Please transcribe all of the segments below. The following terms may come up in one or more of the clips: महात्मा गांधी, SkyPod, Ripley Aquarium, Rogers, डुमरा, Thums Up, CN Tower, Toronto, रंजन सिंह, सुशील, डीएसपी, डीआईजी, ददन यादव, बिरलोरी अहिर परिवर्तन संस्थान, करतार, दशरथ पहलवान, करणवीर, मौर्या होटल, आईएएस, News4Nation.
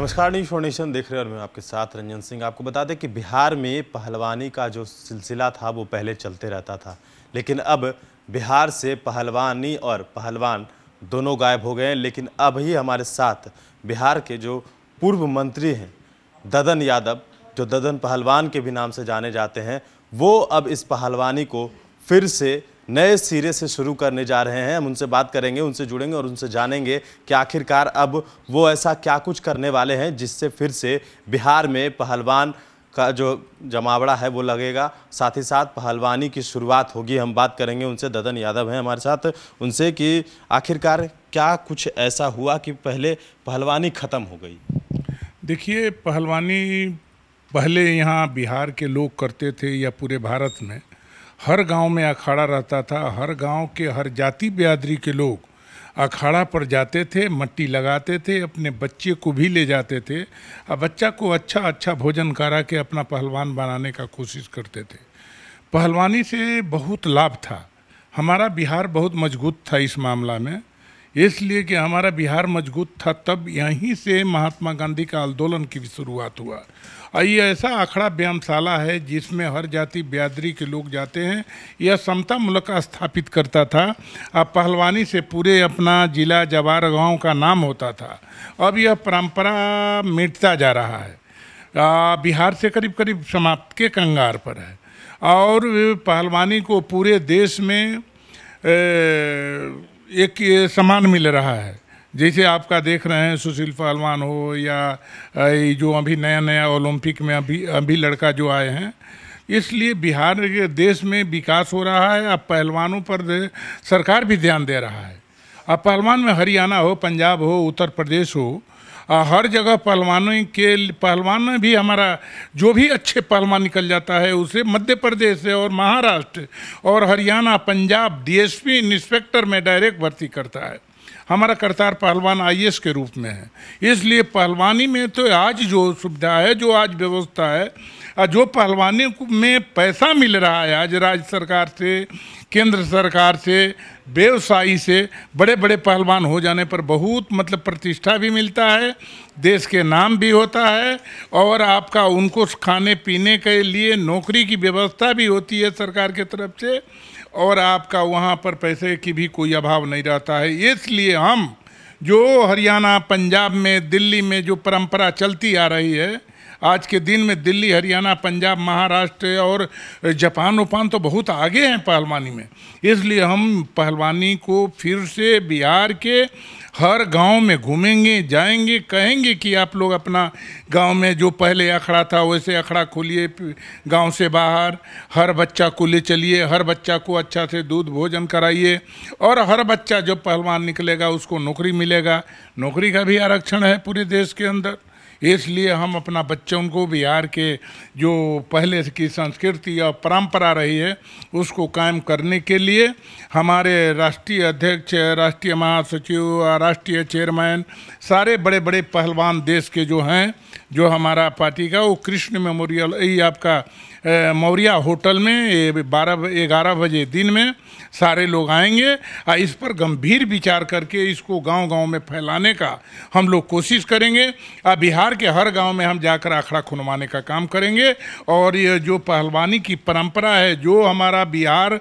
नमस्कार, news 4 nation देख रहे हैं और मैं आपके साथ रंजन सिंह। आपको बता दें कि बिहार में पहलवानी का जो सिलसिला था वो पहले चलते रहता था, लेकिन अब बिहार से पहलवानी और पहलवान दोनों गायब हो गए हैं। लेकिन अब ही हमारे साथ बिहार के जो पूर्व मंत्री हैं ददन यादव, जो ददन पहलवान के भी नाम से जाने जाते हैं, वो अब इस पहलवानी को फिर से नए सिरे से शुरू करने जा रहे हैं। हम उनसे बात करेंगे, उनसे जुड़ेंगे और उनसे जानेंगे कि आखिरकार अब वो ऐसा क्या कुछ करने वाले हैं जिससे फिर से बिहार में पहलवान का जो जमावड़ा है वो लगेगा, साथ ही साथ पहलवानी की शुरुआत होगी। हम बात करेंगे उनसे, ददन यादव हैं हमारे साथ, उनसे कि आखिरकार क्या कुछ ऐसा हुआ कि पहले पहलवानी ख़त्म हो गई। देखिए, पहलवानी पहले यहाँ बिहार के लोग करते थे या पूरे भारत में हर गांव में अखाड़ा रहता था। हर गांव के हर जाति बिरादरी के लोग अखाड़ा पर जाते थे, मट्टी लगाते थे, अपने बच्चे को भी ले जाते थे और बच्चा को अच्छा अच्छा भोजन करा के अपना पहलवान बनाने का कोशिश करते थे। पहलवानी से बहुत लाभ था। हमारा बिहार बहुत मजबूत था इस मामला में, इसलिए कि हमारा बिहार मजबूत था। तब यहीं से महात्मा गांधी का आंदोलन की शुरुआत हुआ और ये ऐसा अखाड़ा व्यायामशाला है जिसमें हर जाति बिरादरी के लोग जाते हैं। यह समता मूलक स्थापित करता था। अब पहलवानी से पूरे अपना जिला जवार गाँव का नाम होता था। अब यह परंपरा मिटता जा रहा है। बिहार से करीब करीब समाप्त के कगार पर है और पहलवानी को पूरे देश में एक सामान मिल रहा है। जैसे आपका देख रहे हैं सुशील पहलवान हो या जो अभी नया नया ओलंपिक में अभी लड़का जो आए हैं, इसलिए बिहार के देश में विकास हो रहा है। अब पहलवानों पर सरकार भी ध्यान दे रहा है। अब पहलवान में हरियाणा हो, पंजाब हो, उत्तर प्रदेश हो, हर जगह पहलवानों के पहलवान में भी हमारा जो भी अच्छे पहलवान निकल जाता है उसे मध्य प्रदेश से और महाराष्ट्र और हरियाणा पंजाब डीएसपी इंस्पेक्टर में डायरेक्ट भर्ती करता है। हमारा करतार पहलवान आईएएस के रूप में है। इसलिए पहलवानी में तो आज जो सुविधा है, जो आज व्यवस्था है और जो पहलवानी में पैसा मिल रहा है आज राज्य सरकार से, केंद्र सरकार से, व्यवसायी से, बड़े बड़े पहलवान हो जाने पर बहुत मतलब प्रतिष्ठा भी मिलता है, देश के नाम भी होता है और आपका उनको खाने पीने के लिए नौकरी की व्यवस्था भी होती है सरकार के तरफ से और आपका वहाँ पर पैसे की भी कोई अभाव नहीं रहता है। इसलिए हम जो हरियाणा पंजाब में दिल्ली में जो परंपरा चलती आ रही है, आज के दिन में दिल्ली हरियाणा पंजाब महाराष्ट्र और जापान उपान तो बहुत आगे हैं पहलवानी में। इसलिए हम पहलवानी को फिर से बिहार के हर गांव में घूमेंगे, जाएंगे, कहेंगे कि आप लोग अपना गांव में जो पहले अखड़ा था वैसे अखड़ा खोलिए, गांव से बाहर हर बच्चा को ले चलिए, हर बच्चा को अच्छा से दूध भोजन कराइए और हर बच्चा जब पहलवान निकलेगा उसको नौकरी मिलेगा। नौकरी का भी आरक्षण है पूरे देश के अंदर। इसलिए हम अपना बच्चों को बिहार के जो पहले की संस्कृति और परंपरा रही है उसको कायम करने के लिए हमारे राष्ट्रीय अध्यक्ष, राष्ट्रीय महासचिव, राष्ट्रीय चेयरमैन, सारे बड़े बड़े पहलवान देश के जो हैं, जो हमारा पार्टी का वो कृष्ण मेमोरियल ये आपका मौर्या होटल में 11 बजे दिन में सारे लोग आएंगे और इस पर गंभीर विचार करके इसको गांव-गांव में फैलाने का हम लोग कोशिश करेंगे और बिहार के हर गांव में हम जाकर अखाड़ा खुनवाने का काम करेंगे। और ये जो पहलवानी की परंपरा है जो हमारा बिहार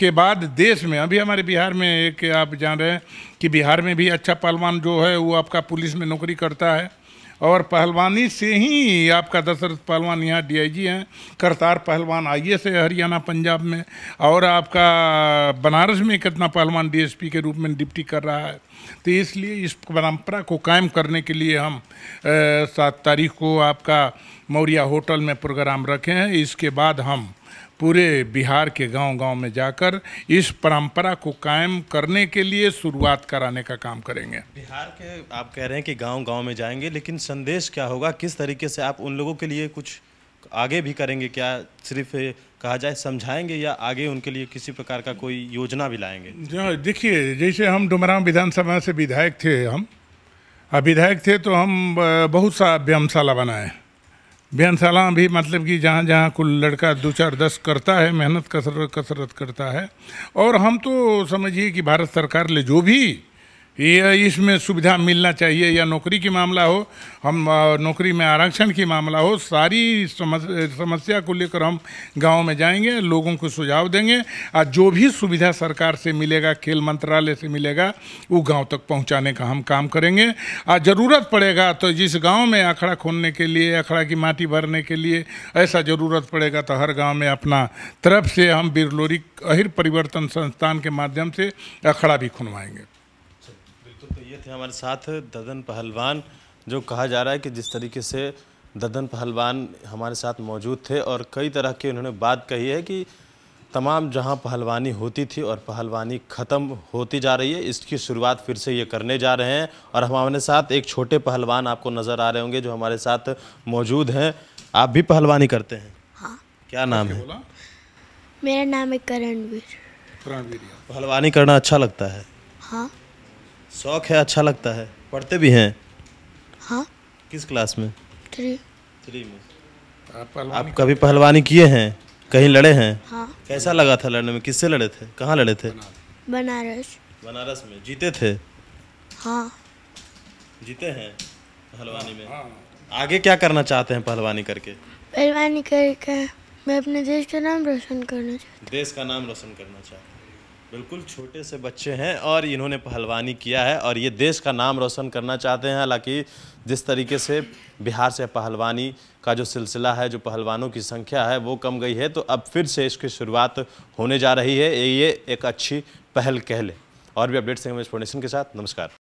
के बाद देश में, अभी हमारे बिहार में एक आप जान रहे हैं कि बिहार में भी अच्छा पहलवान जो है वो आपका पुलिस में नौकरी करता है और पहलवानी से ही आपका दशरथ पहलवान यहाँ डीआईजी हैं, करतार पहलवान आईएएस है हरियाणा पंजाब में और आपका बनारस में कितना पहलवान डीएसपी के रूप में डिप्टी कर रहा है। तो इसलिए इस परंपरा को कायम करने के लिए हम 7 तारीख को आपका मौर्या होटल में प्रोग्राम रखे हैं। इसके बाद हम पूरे बिहार के गांव-गांव में जाकर इस परंपरा को कायम करने के लिए शुरुआत कराने का काम करेंगे। बिहार के आप कह रहे हैं कि गांव-गांव में जाएंगे, लेकिन संदेश क्या होगा, किस तरीके से आप उन लोगों के लिए कुछ आगे भी करेंगे? क्या सिर्फ कहा जाए समझाएंगे या आगे उनके लिए किसी प्रकार का कोई योजना भी लाएंगे? देखिए, जैसे हम डुमरा विधानसभा से विधायक थे, हम विधायक थे तो हम बहुत सा व्यायामशाला बनाए। व्यायामशाला भी मतलब कि जहाँ जहाँ कुल लड़का 2-4-10 करता है, मेहनत कसरत करता है। और हम तो समझिए कि भारत सरकार ने जो भी ये इसमें सुविधा मिलना चाहिए, या नौकरी की मामला हो, हम नौकरी में आरक्षण की मामला हो, सारी समस्या को लेकर हम गांव में जाएंगे, लोगों को सुझाव देंगे और जो भी सुविधा सरकार से मिलेगा, खेल मंत्रालय से मिलेगा, वो गांव तक पहुंचाने का हम काम करेंगे। और ज़रूरत पड़ेगा तो जिस गांव में अखड़ा खोलने के लिए, अखड़ा की माटी भरने के लिए ऐसा ज़रूरत पड़ेगा तो हर गाँव में अपना तरफ से हम बिरलोरी अहिर परिवर्तन संस्थान के माध्यम से अखड़ा भी खुनवाएंगे। थे हमारे साथ ददन पहलवान, जो कहा जा रहा है कि जिस तरीके से ददन पहलवान हमारे साथ मौजूद थे और कई तरह की उन्होंने बात कही है कि तमाम जहां पहलवानी होती थी और पहलवानी ख़त्म होती जा रही है, इसकी शुरुआत फिर से ये करने जा रहे हैं। और हमारे साथ एक छोटे पहलवान आपको नज़र आ रहे होंगे जो हमारे साथ मौजूद हैं। आप भी पहलवानी करते हैं? हाँ। क्या नाम है? मेरा नाम है करणवीर। करणवीर, पहलवानी करना अच्छा लगता है? हाँ, शौक है, अच्छा लगता है। पढ़ते भी हैं? हाँ। किस क्लास में? 3 में। आप कभी पहलवानी किए हैं, कहीं लड़े हैं? हाँ। कैसा लगा था लड़ने में? किससे लड़े थे, कहाँ लड़े थे? बनारस। बनारस में जीते थे? हाँ, जीते हैं पहलवानी में। हाँ। आगे क्या करना चाहते हैं पहलवानी करके? पहलवानी करके मैं अपने देश का नाम रोशन करना चाहता हूँ। देश का नाम रोशन करना चाहता हूँ, बिल्कुल। छोटे से बच्चे हैं और इन्होंने पहलवानी किया है और ये देश का नाम रोशन करना चाहते हैं। हालांकि जिस तरीके से बिहार से पहलवानी का जो सिलसिला है, जो पहलवानों की संख्या है वो कम गई है, तो अब फिर से इसकी शुरुआत होने जा रही है। ये एक अच्छी पहल कह लें। और भी अपडेट्स हैं News4Nation के साथ। नमस्कार।